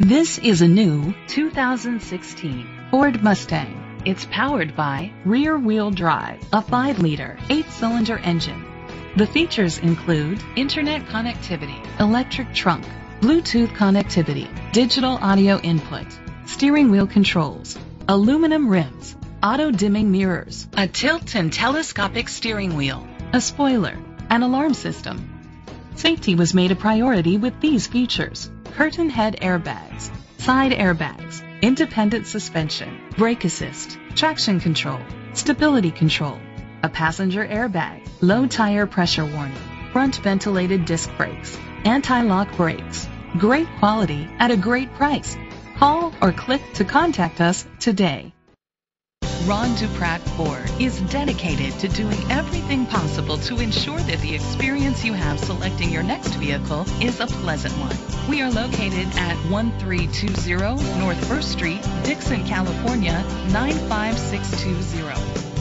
This is a new 2016 Ford Mustang. It's powered by rear-wheel drive, a 5-liter, 8-cylinder engine. The features include internet connectivity, electric trunk, Bluetooth connectivity, digital audio input, steering wheel controls, aluminum rims, auto-dimming mirrors, a tilt and telescopic steering wheel, a spoiler, an alarm system. Safety was made a priority with these features: curtain head airbags, side airbags, independent suspension, brake assist, traction control, stability control, a passenger airbag, low tire pressure warning, front ventilated disc brakes, anti-lock brakes. Great quality at a great price. Call or click to contact us today. Ron DuPratt Ford is dedicated to doing everything possible to ensure that the experience you have selecting your next vehicle is a pleasant one. We are located at 1320 North 1st Street, Dixon, California 95620.